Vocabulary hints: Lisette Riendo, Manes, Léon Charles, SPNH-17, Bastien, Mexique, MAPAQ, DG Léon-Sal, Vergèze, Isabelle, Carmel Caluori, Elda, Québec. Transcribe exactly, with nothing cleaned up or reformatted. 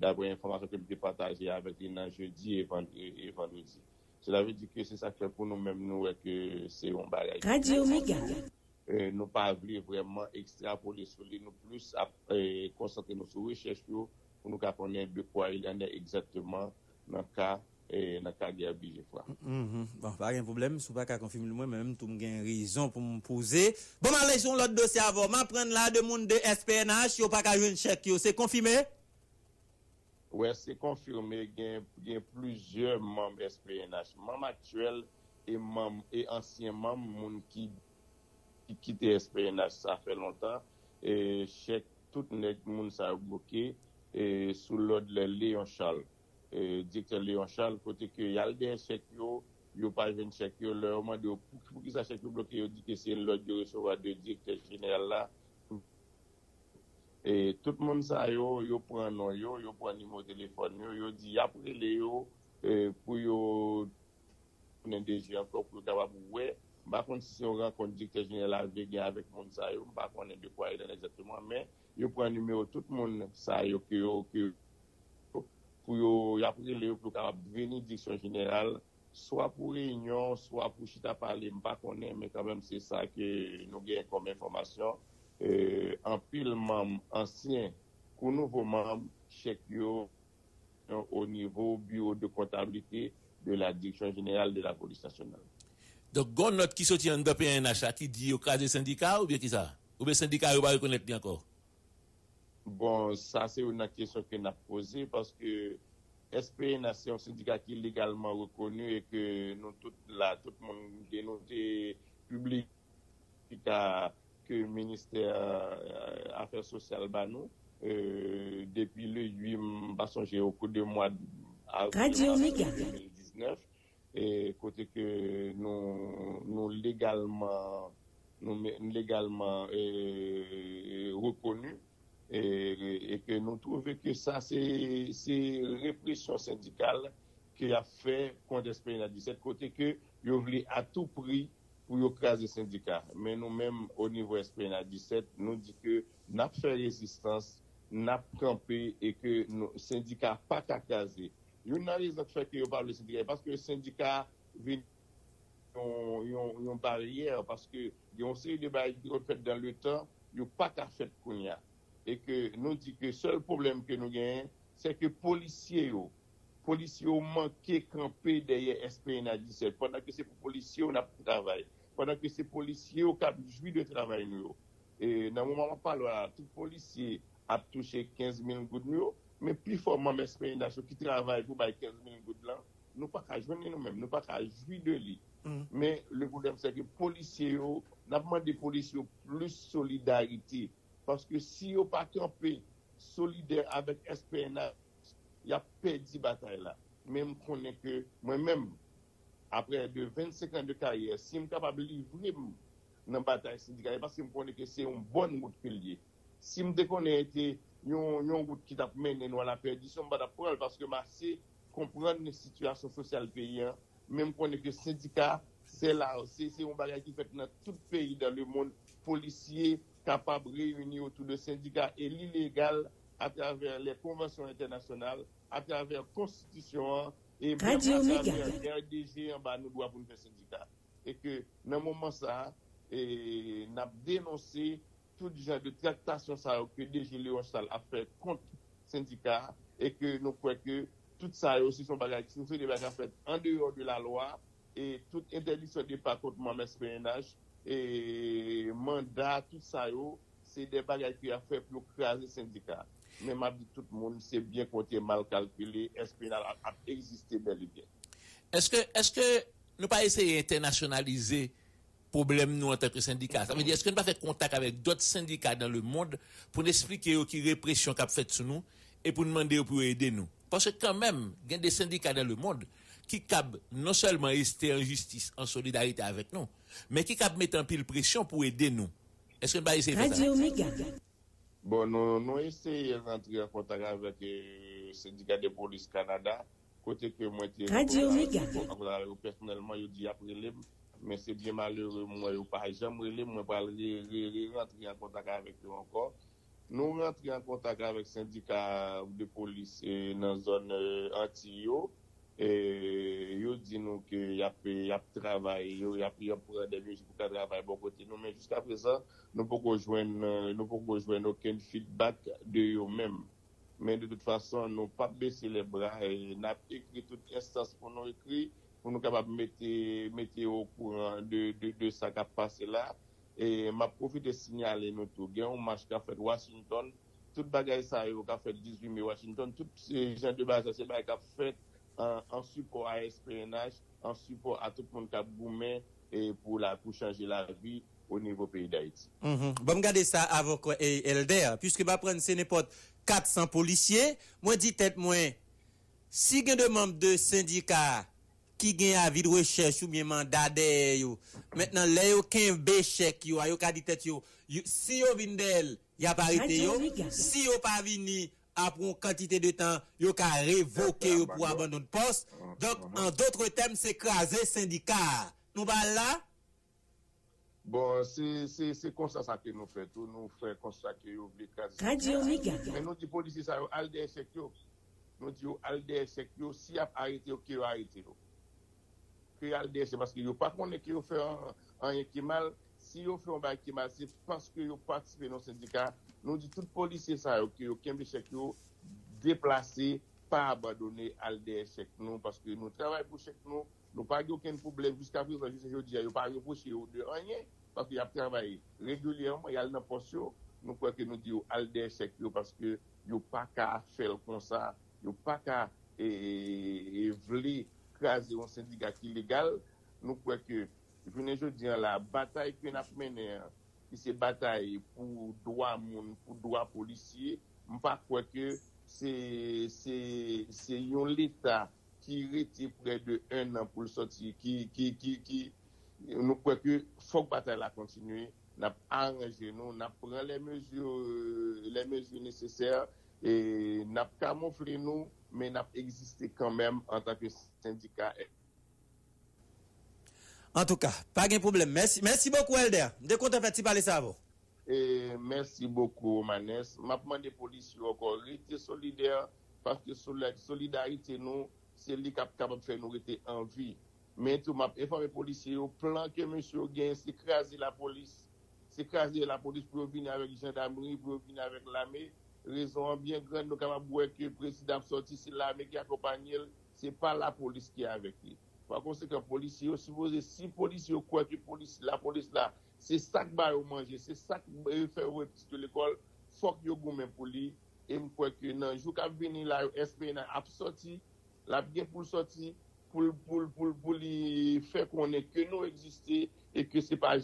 d'après l'information que nous partageons avec les jeudi et vendredi. Cela veut dire que c'est ça que pour nous-mêmes, nous, que c'est un bagage. Radio Omega. Euh, nous pas voulu vraiment extrapoler sur lui, nous plus euh, concentrer nos recherches pour nous connaître de quoi il en est exactement dans le cas. Et dans le guerre B G fois. Bon, pas de problème, je ne pas qu'à confirmer le moi, mais même tout le monde a raison pour me poser. Bon, allez, sur l'autre dossier avant. Je prends la demande de S P N H, je ne pas qu'à jouer une chèque. C'est confirmé? Oui, c'est confirmé. Il y a plusieurs membres S P N H, membres actuels et, et anciens membres qui quittent S P N H, ça fait longtemps. Et chèque, tout le monde s'est bloqué sous l'ordre de Léon Charles. Eh, directeur Léon Charles, côté que y a des chèques, il n'y a pas de chèques, leur demande pour qu'ils achètent bloqué, il dit que c'est l'ordre de recevoir de directeur général là. Et tout le monde ça, il prend nom, il prend numéro de téléphone, il dit après Léo, pour yo un D G encore pour capable ouais, par contre si on rencontre directeur général avec avec monde ça, on pas connaît de quoi il est exactement, mais il prend numéro tout le monde ça yo que pour y appeler le pour venir direction générale soit pour réunion soit pour chita parler pas connaît mais quand même c'est ça que nous gagne comme information euh, en pile membre ancien ou nouveau membre chèque yo au niveau bureau de comptabilité de la direction générale de la police nationale. Donc gon note qui sorti en de P N H qui dit au cas de syndicat ou bien qui ça ou bien syndicat ou pas reconnaître bien encore. Bon, ça c'est une question qu'on a posée parce que S P N H c'est un syndicat qui est légalement reconnu et que nous tout là, tout le monde dénoté public que le ministère des Affaires sociales bah nous euh, depuis le huit bah, songer, au cours de mois deux mille dix-neuf et côté que nous nous légalement nous légalement euh, reconnus. Et, et que nous trouvons que ça, c'est répression syndicale qui a fait contre S P N H dix-sept, côté que nous voulons à tout prix pour écraser le syndicat. Mais nous-mêmes, au niveau S P N H dix-sept, nous disons que nous avons fait résistance, nous avons campé et que le syndicat n'a pas qu'à écraser. Nous n'avons raison de faire que nous parlons du syndicat, parce que le syndicat vient une barrière, parce qu'il y a une série de barrières qui ont fait dans le temps, nous n'avons pas qu'à faire qu'on y a. Et que nous dit que le seul problème que nous avons, c'est que les policiers, policiers manquent camper derrière S P N H dix-sept. Pendant que c'est pour les policiers, on a pour travail. Pendant que c'est policiers, on a joué de travail. Nous. Et dans le moment où on parle, là, tout policier a touché quinze mille gouttes, mais plus fortement, les S P N H qui travaillent pour quinze mille gouttes, nous ne pouvons pas jouer nous-mêmes, nous ne pouvons pas jouer de lui. Mm. Mais le problème, c'est que les policiers, on a demandé aux policiers plus de solidarité. Parce que si on n'est pas campé solidaire avec S P N H, il y a perdu la bataille là. Même qu'on est que moi-même, après de vingt-cinq ans de carrière, si je suis capable de livrer dans la bataille syndicale, parce que je connais que c'est une bonne route pilier. Si je connais que une route qui t'a mené à la perdition, je ne vais pas prendre parce que je comprendre la situation sociale du pays. Même qu'on est que le syndicat, c'est là, c'est un bagage qui fait dans tout pays dans le monde, policiers, capable de réunir autour de syndicats et l'illégal à travers les conventions internationales, à travers la Constitution et même à travers les R D G en bas, nous doit pour faire syndicats. Et que, dans le moment ça, nous avons dénoncé tout genre de tractation ça, que D G Léon-Sal a fait contre les syndicats et que nous croyons que tout ça aussi sont bagages qui sont faites en dehors de la loi et toute interdiction de pas contre mon S P N H. Et mandat, tout ça, c'est des bagages qui a fait pour écraser le syndicat. Mais m'a dit tout le monde, c'est bien compté, mal calculé, S P N H a existé bel et bien. Est-ce que, est-ce que nous pas essayer d'internationaliser le problème nous en tant que syndicat? Ça veut dire, est-ce que nous pas fait contact avec d'autres syndicats dans le monde pour nous expliquer qui répression qu'a fait sur nous et pour nous demander pour aider nous? Parce que quand même, il y a des syndicats dans le monde qui cap non seulement rester en justice, en solidarité avec nous, mais qui cap mettre en pile pression pour aider nous. Est-ce que nous essayons de faire ça? Bon, nous, nous essayons d'entrer en contact avec le syndicat de police Canada, côté que moi, personnellement, je dis après les, mais c'est bien malheureux, moi, je ne vais pas jamais rentrer en contact avec eux encore. Nous rentrons en contact avec le syndicat de police dans la zone Antio. Et ils disent qu'il y a un travail, il y a un des mesures pour travailler bon côté nous. Mais jusqu'à présent, nous ne pouvons pas joindre aucun feedback de eux-mêmes. Mais de toute façon, nous ne pas baisser les bras et nous avons écrit toute instance pour nous écrire, pour nous capables de mettre au courant de de ça qui a passé là. Et m'a profité de signaler nous tout. Il y a un match qui a fait Washington, tout bagage ça qui a fait dix-huit mai Washington, tout ces gens de base, c'est bagage qui a fait en, en support à S P N H, en support à tout le monde qui a boumé et pour la pour changer la vie au niveau pays d'Haïti. Mm-hmm. Bon, regardez ça avec Elda, puisque va prendre c'est n'importe quatre cents policiers, moi dit tête moins si gain de membres de syndicats qui gagne avis de recherche ou bien mandat yo maintenant les yo quinze chèque yo yo ka dit tête yo si yo vinn d'elle y a parité yo si yo pas vini après une quantité de temps yo ka révoquer yo pour abandonner poste donc en d'autres termes c'est écraser syndicat nous pas là bon c'est c'est c'est comme ça que nous fait tout nous fait comme ça que yo écraser mais nous dit policiers ça al des chèque yo nous dit al des chèque yo si a arrêté qui yo arrêté c'est parce que vous ne connaissez pas que vous faites un qui mal. Si vous faites un bail qui mal, c'est parce que vous participez dans le syndicat. Nous disons que tout policier, que vous avez déplacé, pas abandonné à l'E D S nous, parce que nous travaillons pour chaque nous. Nous n'avons pas aucun problème jusqu'à présent. Aujourd'hui, nous n'avons pas reproché de rien, parce qu'il y a travaillé régulièrement, il y a une portion. Nous croyons que nous disons à l'E D S parce que vous n'avez pas qu'à faire comme ça, vous n'avez pas qu'à évoluer. Un syndicat illégal, nous croyons que, je veux dire, la bataille que nous avons menée, c'est bataille pour droit moun, pour droit policier, je crois que c'est l'État qui retire près de un an pour le sortir, qui, qui, qui, qui, nous croyons que faut que la bataille continue, nous arrangeons, nous prenons les mesures, les mesures nécessaires et nous camouflons nous. Mais n'a existé quand même en tant que syndicat. En tout cas, pas de problème. Merci, merci beaucoup, Elda. De quoi t'as fait parler ça vous? Et merci beaucoup, Manes. Maintenant, des policiers encore rester solidaires parce que la solidarité nous c'est lui qui est capable de faire nous rester en vie. Mais tout m'a informé policiers au plan que monsieur gagne c'est écraser la police, c'est écraser la police pour venir avec les gendarmeries, pour venir avec l'armée. Raison bien grande, nous avons vu que le président sorti, c'est l'armée qui accompagne, ce n'est pas la police qui est avec lui. Par conséquent, policiers, supposé si les policiers croient que la police là, c'est ça qui va manger, c'est ça qui va faire de l'école, il faut que vous avez pour lui. Et je crois que dans le jour qui vient là, le S P N a sorti, la bien pour sortir, pour lui faire connaître que nous existons et que ce n'est pas